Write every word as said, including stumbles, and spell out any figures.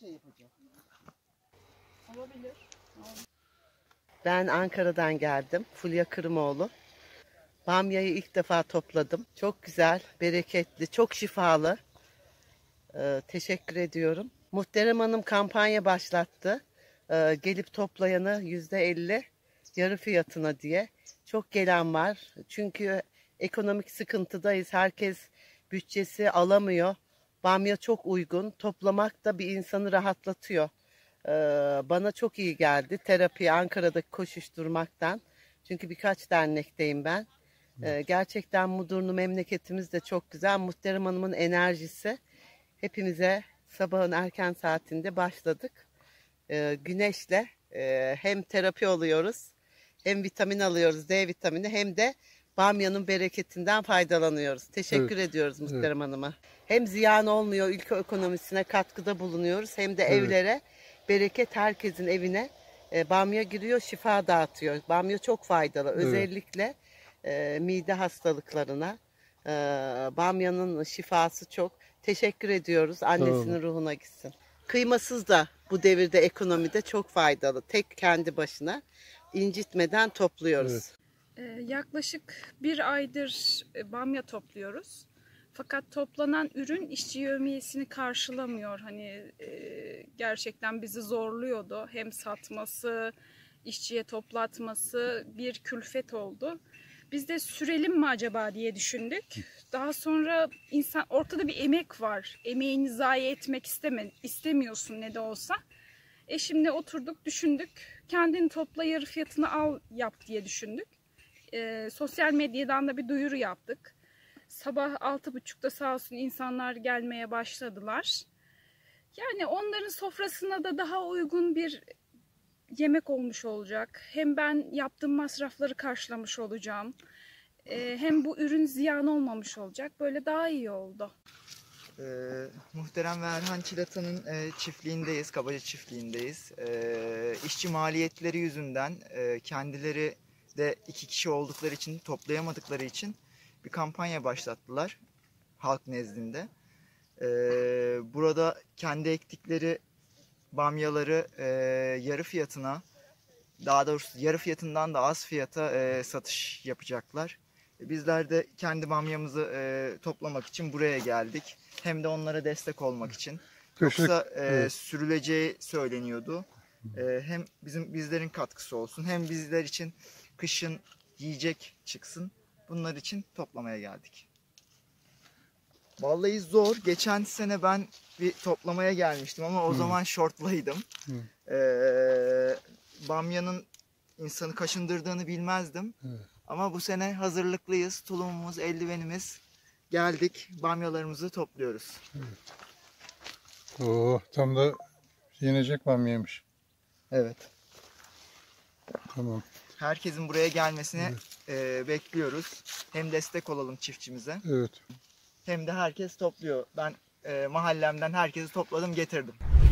şey yapacak. Olabilir. Ben Ankara'dan geldim. Fulya Kırmoğlu. Bamya'yı ilk defa topladım. Çok güzel, bereketli, çok şifalı. Ee, teşekkür ediyorum. Muhterem Hanım kampanya başlattı. Ee, gelip toplayanı yüzde elli yarı fiyatına diye. Çok gelen var. Çünkü ekonomik sıkıntıdayız. Herkes bütçesi alamıyor. Bamya çok uygun. Toplamak da bir insanı rahatlatıyor. Ee, bana çok iyi geldi. Terapi, Ankara'daki koşuşturmaktan. Çünkü birkaç dernekteyim ben. Ee, gerçekten Mudurnu memleketimiz de çok güzel. Muhterem Hanım'ın enerjisi. Hepimize sabahın erken saatinde başladık. Ee, güneşle e, hem terapi oluyoruz, hem vitamin alıyoruz, D vitamini, hem de bamyanın bereketinden faydalanıyoruz. Teşekkür evet. ediyoruz Muhterem evet. Hanım'a. Hem ziyan olmuyor, ülke ekonomisine katkıda bulunuyoruz, hem de evet. evlere bereket, herkesin evine e, bamya giriyor, şifa dağıtıyor. Bamya çok faydalı, evet. özellikle e, mide hastalıklarına. E, bamyanın şifası çok. Teşekkür ediyoruz. Annesinin tamam. ruhuna gitsin. Kıymasız da bu devirde ekonomide çok faydalı. Tek kendi başına incitmeden topluyoruz. Evet. Ee, yaklaşık bir aydır bamya topluyoruz. Fakat toplanan ürün işçi yevmiyesini karşılamıyor. Hani e, gerçekten bizi zorluyordu. Hem satması, işçiye toplatması bir külfet oldu. Biz de sürelim mi acaba diye düşündük. Daha sonra insan, ortada bir emek var. Emeğini zayi etmek isteme, istemiyorsun ne de olsa. Eşimle oturduk, düşündük. Kendini topla, yarı fiyatını al yap diye düşündük. E, sosyal medyadan da bir duyuru yaptık. Sabah altı buçukta sağ olsun insanlar gelmeye başladılar. Yani onların sofrasına da daha uygun bir yemek olmuş olacak. Hem ben yaptığım masrafları karşılamış olacağım. Ee, hem bu ürün ziyan olmamış olacak. Böyle daha iyi oldu. Ee, Muhterem ve Erhan Çilata'nın e, çiftliğindeyiz. Kabaca çiftliğindeyiz. Ee, işçi maliyetleri yüzünden e, kendileri de iki kişi oldukları için, toplayamadıkları için bir kampanya başlattılar. Halk nezdinde. Ee, burada kendi ektikleri bamyaları e, yarı fiyatına, daha doğrusu yarı fiyatından da az fiyata e, satış yapacaklar. Bizler de kendi bamyamızı e, toplamak için buraya geldik. Hem de onlara destek olmak için. Yoksa e, sürüleceği söyleniyordu. E, hem bizim bizlerin katkısı olsun, hem bizler için kışın yiyecek çıksın. Bunlar için toplamaya geldik. Vallahi zor. Geçen sene ben bir toplamaya gelmiştim ama o hmm. zaman şortlaydım. Hmm. Ee, bamyanın insanı kaşındırdığını bilmezdim. Evet. Ama bu sene hazırlıklıyız. Tulumumuz, eldivenimiz. Geldik, bamyalarımızı topluyoruz. Evet. Oo, tam da yenecek bamyaymış. Evet. Tamam. Herkesin buraya gelmesini evet. e, bekliyoruz. Hem destek olalım çiftçimize. Evet. Hem de herkes topluyor. Ben e, mahallemden herkesi topladım, getirdim.